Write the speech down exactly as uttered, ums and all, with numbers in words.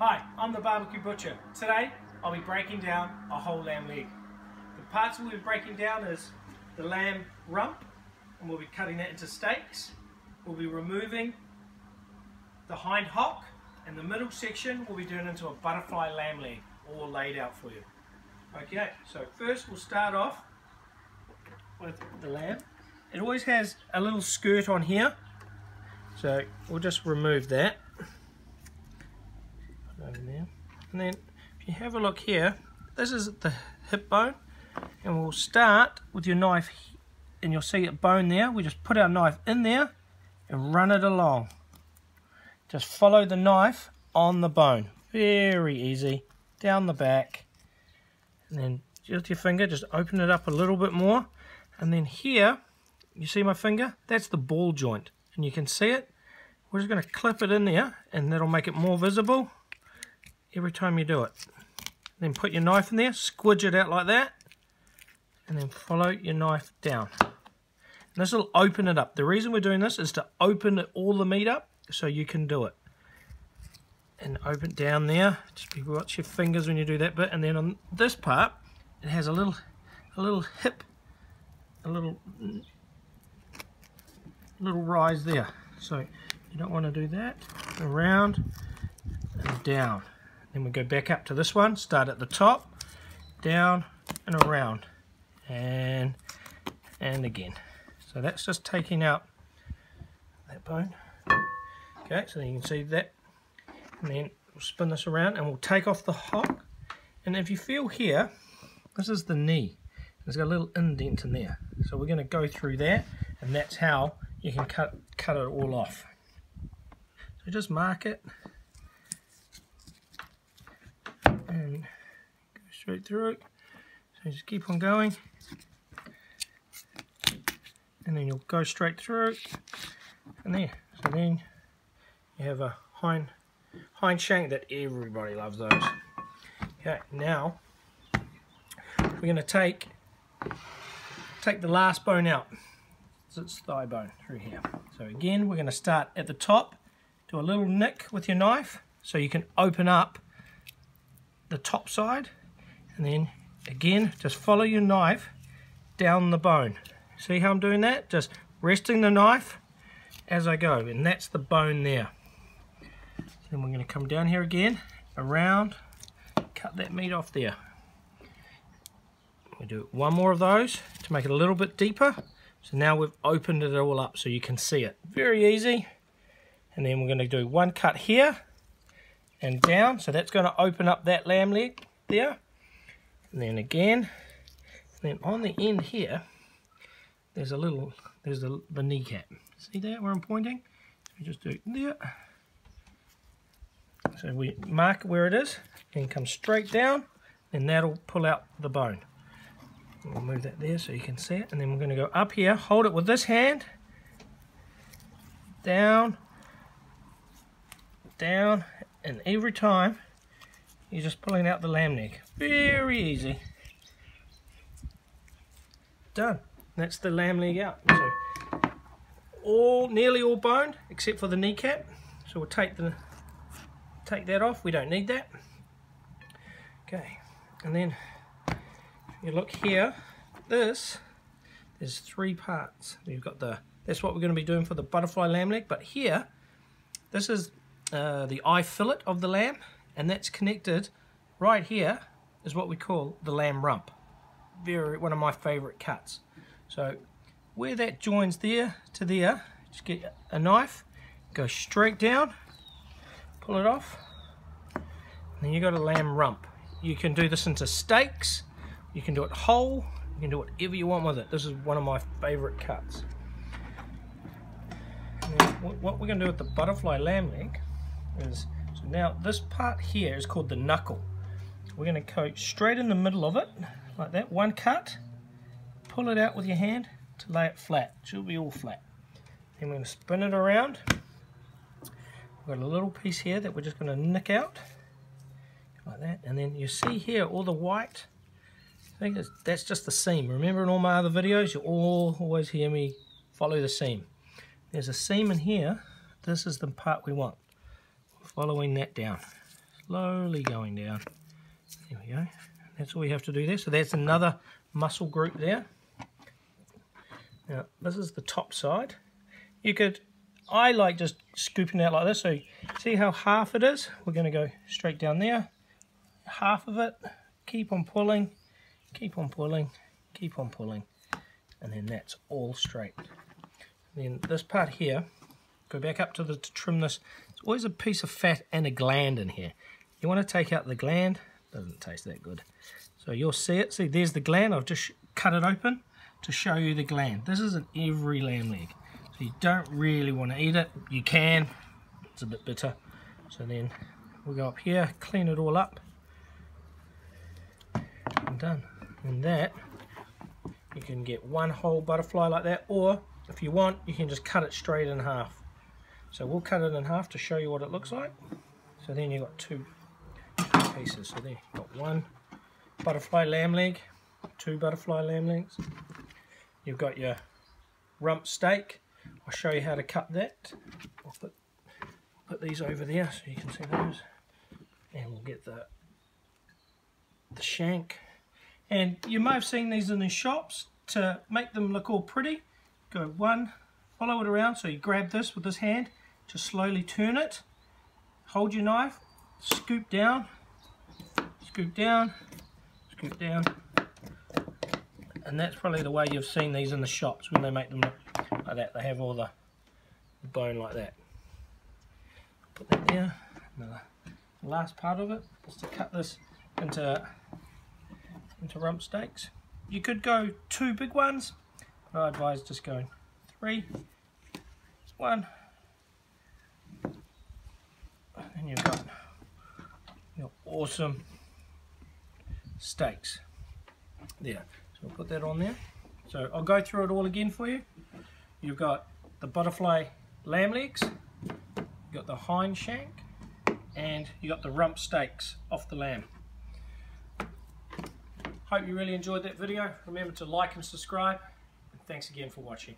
Hi, I'm the Barbecue Butcher. Today, I'll be breaking down a whole lamb leg. The parts we'll be breaking down is the lamb rump, and we'll be cutting that into steaks. We'll be removing the hind hock, and the middle section we'll be doing into a butterfly lamb leg, all laid out for you. Okay, so first we'll start off with the lamb. It always has a little skirt on here, so we'll just remove that. Over there. And then if you have a look here, this is the hip bone, and we'll start with your knife, and you'll see it bone there. We just put our knife in there and run it along. Just follow the knife on the bone, very easy, down the back, and then just your finger, just open it up a little bit more, and then here you see my finger, that's the ball joint, and you can see it. We're just going to clip it in there, and that'll make it more visible every time you do it. Then put your knife in there, squidge it out like that, and then follow your knife down. And this will open it up. The reason we're doing this is to open all the meat up so you can do it. And open down there, just watch your fingers when you do that bit. And then on this part, it has a little, a little hip, a little, little rise there. So you don't want to do that. Around and down. Then we go back up to this one, start at the top, down and around, and and again. So that's just taking out that bone. Okay, so then you can see that. And then we'll spin this around and we'll take off the hock. And if you feel here, this is the knee. There's got a little indent in there. So we're going to go through there, and that's how you can cut, cut it all off. So just mark it. And go straight through it. So just keep on going, and then you'll go straight through it, and there. So then you have a hind hind shank that everybody loves those. Okay, now we're going to take take the last bone out. So it's thigh bone through here. So again, we're going to start at the top, do a little nick with your knife, so you can open up the top side, and then again just follow your knife down the bone. See how I'm doing that? Just resting the knife as I go, and that's the bone there. Then we're going to come down here again, around, cut that meat off there. We'll do one more of those to make it a little bit deeper. So now we've opened it all up so you can see it. Very easy. And then we're going to do one cut here and down, so that's going to open up that lamb leg there, and then again, and then on the end here there's a little, there's the, the kneecap. See that where I'm pointing? We just do it there, so we mark where it is and come straight down, and that'll pull out the bone. We'll move that there so you can see it, and then we're going to go up here, hold it with this hand, down, down. And every time, you're just pulling out the lamb neck. Very easy. Done. That's the lamb leg out. So all, nearly all boned, except for the kneecap. So we'll take the take that off. We don't need that. Okay. And then if you look here, this there's three parts. You've got the. That's what we're going to be doing for the butterfly lamb leg. But here, this is. Uh, the eye fillet of the lamb, and that's connected right here is what we call the lamb rump. Very one of my favorite cuts. So where that joins there to there, just get a knife, go straight down, pull it off, and then you got a lamb rump. You can do this into steaks, you can do it whole, you can do whatever you want with it. This is one of my favorite cuts. And then what we're going to do with the butterfly lamb leg is, so now this part here is called the knuckle. We're going to go straight in the middle of it like that, one cut, pull it out with your hand to lay it flat. It'll be all flat. Then we're going to spin it around. We've got a little piece here that we're just going to nick out like that, and then you see here all the white. I think that's, that's just the seam. Remember, in all my other videos you all always hear me follow the seam. There's a seam in here. This is the part we want. Following that down slowly going down. There we go. That's all we have to do there. So that's another muscle group there. Now this is the top side. You could, I like just scooping out like this. So you see how half it is? We're going to go straight down there. Half of it. Keep on pulling. Keep on pulling. Keep on pulling. And then that's all straight. And then this part here, go back up to the to trim this. There's always a piece of fat and a gland in here. You want to take out the gland. Doesn't taste that good. So you'll see it. See, there's the gland. I've just cut it open to show you the gland. This is in every lamb leg. So you don't really want to eat it. You can. It's a bit bitter. So then we'll go up here, clean it all up. And done. And that, you can get one whole butterfly like that, or if you want, you can just cut it straight in half. So we'll cut it in half to show you what it looks like. So then you've got two pieces. So there you've got one butterfly lamb leg, two butterfly lamb legs. You've got your rump steak. I'll show you how to cut that. I'll put, put these over there so you can see those. And we'll get the, the shank. And you may have seen these in the shops. To make them look all pretty, go one, follow it around. So you grab this with this hand, just slowly turn it, hold your knife, scoop down, scoop down, scoop down. And that's probably the way you've seen these in the shops when they make them look like that. They have all the bone like that. Put that there. Another last part of it is to cut this into into rump steaks. You could go two big ones, but I advise just going three, one, and you've got your awesome steaks there. So we'll put that on there. So I'll go through it all again for you. You've got the butterfly lamb legs, you've got the hind shank, and you got the rump steaks off the lamb. Hope you really enjoyed that video. Remember to like and subscribe. And thanks again for watching.